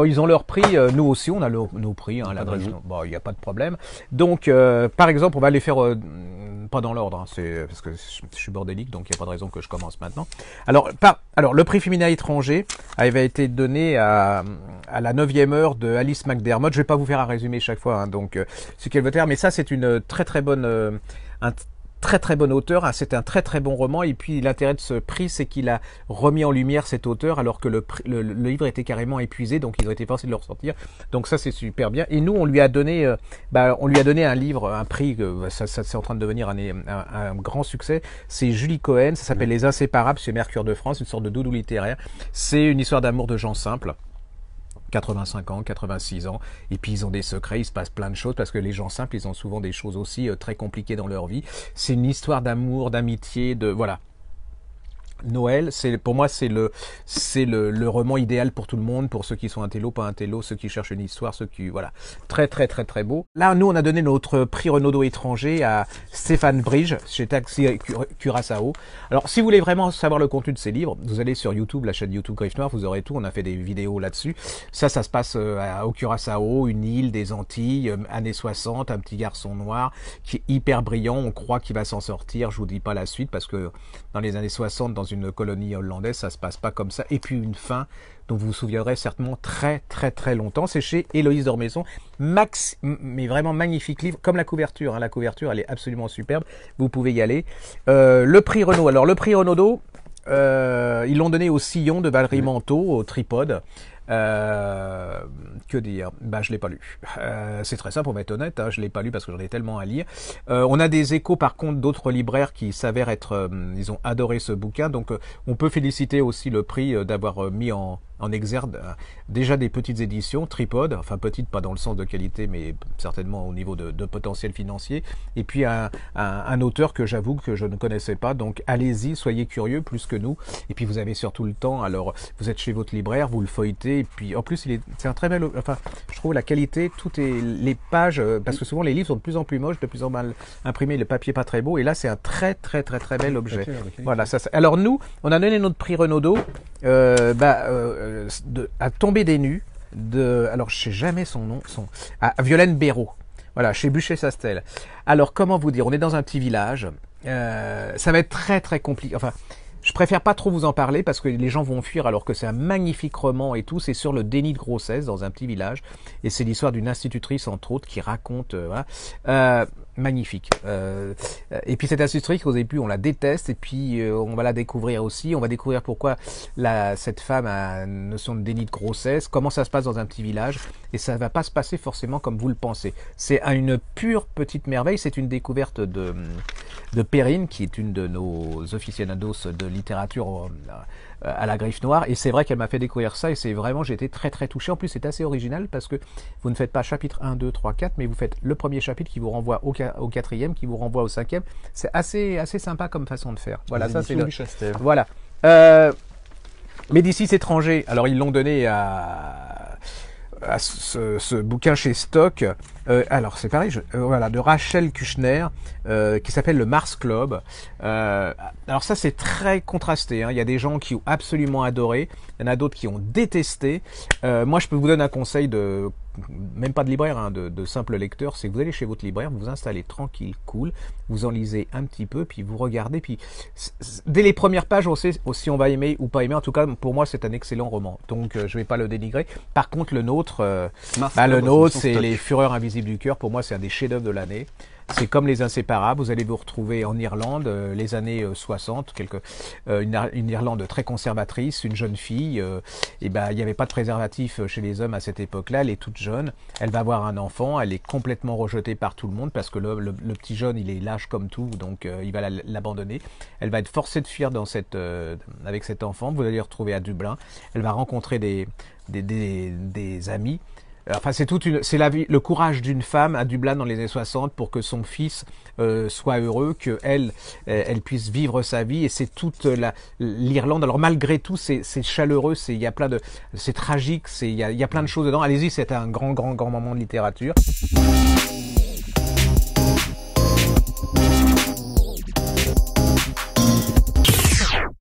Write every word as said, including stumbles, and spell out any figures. bah, ils ont leur prix, euh, nous aussi on a le, nos prix, hein, l'adresse, il bon, n'y a pas de problème. Donc euh, par exemple on va les faire, euh, pas dans l'ordre, hein, c'est parce que je suis bordélique, donc il n'y a pas de raison que je commence maintenant. Alors, par, alors le prix féminin étranger avait été donné à, à la neuvième heure de Alice McDermott, je ne vais pas vous faire un résumé chaque fois, hein, donc euh, ce qu'elle veut faire, mais ça c'est une très très bonne... Euh, un, très très bon auteur, hein. C'est un très très bon roman, et puis l'intérêt de ce prix c'est qu'il a remis en lumière cet auteur alors que le, le, le livre était carrément épuisé, donc ils ont été forcés de le ressortir, donc ça c'est super bien. Et nous on lui a donné euh, bah, on lui a donné un livre, un prix, euh, ça, ça c'est en train de devenir un, un, un grand succès, c'est Julie Cohen, ça s'appelle mmh. Les Inséparables chez Mercure de France, une sorte de doudou littéraire, c'est une histoire d'amour de gens simples, quatre-vingt-cinq ans, quatre-vingt-six ans, et puis ils ont des secrets, il se passe plein de choses, parce que les gens simples, ils ont souvent des choses aussi euh, très compliquées dans leur vie. C'est une histoire d'amour, d'amitié, de... voilà. Noël, c'est pour moi, c'est le, c'est le, le roman idéal pour tout le monde, pour ceux qui sont intello, pas intello, ceux qui cherchent une histoire, ceux qui... voilà. Très, très, très, très beau. Là, nous, on a donné notre prix Renaudot étranger à Stéphane Bridge, chez Taxi Curaçao. Alors, si vous voulez vraiment savoir le contenu de ces livres, vous allez sur YouTube, la chaîne YouTube Griffe Noir, vous aurez tout, on a fait des vidéos là-dessus. Ça, ça se passe à, au Curaçao, une île des Antilles, années soixante, un petit garçon noir qui est hyper brillant, on croit qu'il va s'en sortir, je vous dis pas la suite, parce que dans les années soixante, dans une colonie hollandaise, ça se passe pas comme ça. Et puis une fin dont vous vous souviendrez certainement très très très longtemps. C'est chez Héloïse d'Ormesson. Max, mais vraiment magnifique livre, comme la couverture. Hein. La couverture, elle est absolument superbe. Vous pouvez y aller. Euh, le prix Renaud. Alors le prix Renaudot, euh, ils l'ont donné au Sillon de Valérie Manteau, au Tripode. Euh, que dire, ben, je l'ai pas lu. Euh, c'est très simple pour être honnête, hein, je l'ai pas lu parce que j'en ai tellement à lire. Euh, on a des échos par contre d'autres libraires qui s'avèrent être, euh, ils ont adoré ce bouquin, donc euh, on peut féliciter aussi le prix euh, d'avoir euh, mis en, en exergue euh, déjà des petites éditions, Tripode, enfin petites pas dans le sens de qualité, mais certainement au niveau de, de potentiel financier, et puis un, un, un auteur que j'avoue que je ne connaissais pas, donc allez-y, soyez curieux plus que nous, et puis vous avez surtout le temps, alors vous êtes chez votre libraire, vous le feuilletez. Et puis en plus, c'est un très bel. Enfin, je trouve la qualité, toutes les pages, parce que souvent les livres sont de plus en plus moches, de plus en plus mal imprimés, le papier pas très beau. Et là, c'est un très très très très bel objet. Okay, okay. Voilà, ça, ça. Alors nous, on a donné notre prix Renaudot euh, bah, euh, de, à Tomber des Nues de. Alors je sais jamais son nom, son à Violaine Béraud. Voilà, chez Buchet Chastel. Alors comment vous dire, on est dans un petit village. Euh, ça va être très très compliqué. Enfin. Je préfère pas trop vous en parler parce que les gens vont fuir alors que c'est un magnifique roman et tout. C'est sur le déni de grossesse dans un petit village. Et c'est l'histoire d'une institutrice, entre autres, qui raconte... Euh, voilà. euh, magnifique. Euh, et puis cette institutrice, au début, on la déteste. Et puis euh, on va la découvrir aussi. On va découvrir pourquoi la, cette femme a une notion de déni de grossesse. Comment ça se passe dans un petit village. Et ça va pas se passer forcément comme vous le pensez. C'est une pure petite merveille. C'est une découverte de, de Perrine, qui est une de nos aficionados de littérature à la Griffe Noire, et c'est vrai qu'elle m'a fait découvrir ça, et c'est vraiment, j'ai été très très touché. En plus c'est assez original parce que vous ne faites pas chapitre un, deux, trois, quatre, mais vous faites le premier chapitre qui vous renvoie au, au quatrième, qui vous renvoie au cinquième, c'est assez, assez sympa comme façon de faire. Voilà, les ça c'est le... Voilà. Euh, Médicis étrangers, alors ils l'ont donné à... à ce, ce bouquin chez Stock, euh, alors c'est pareil, je, euh, voilà, de Rachel Kushner, euh, qui s'appelle le Mars Club. Euh, alors ça c'est très contrasté, hein. Il y a des gens qui ont absolument adoré, il y en a d'autres qui ont détesté. Euh, moi je peux vous donner un conseil de, même pas de libraire, hein, de, de simple lecteur, c'est que vous allez chez votre libraire, vous vous installez tranquille, cool, vous en lisez un petit peu, puis vous regardez, puis dès les premières pages, on sait si on va aimer ou pas aimer. En tout cas, pour moi, c'est un excellent roman, donc euh, je vais pas le dénigrer. Par contre, le nôtre, euh, bah, le nôtre, c'est Les Fureurs invisibles du cœur. Pour moi, c'est un des chefs-d'œuvre de l'année. C'est comme Les Inséparables, vous allez vous retrouver en Irlande, euh, les années soixante, quelque, euh, une, une Irlande très conservatrice, une jeune fille, euh, et ben, il n'y avait pas de préservatif chez les hommes à cette époque-là, elle est toute jeune, elle va avoir un enfant, elle est complètement rejetée par tout le monde parce que le, le, le petit jeune, il est lâche comme tout, donc euh, il va l'abandonner. Elle va être forcée de fuir dans cette, euh, avec cet enfant, vous allez le retrouver à Dublin, elle va rencontrer des, des, des, des amis. Enfin, c'est toute une, c'est la vie, le courage d'une femme à Dublin dans les années soixante pour que son fils euh, soit heureux, que elle, elle puisse vivre sa vie. Et c'est toute la l'Irlande. Alors malgré tout, c'est chaleureux, c'est il y a plein de, c'est tragique, c'est il y a, y a plein de choses dedans. Allez-y, c'est un grand, grand, grand moment de littérature.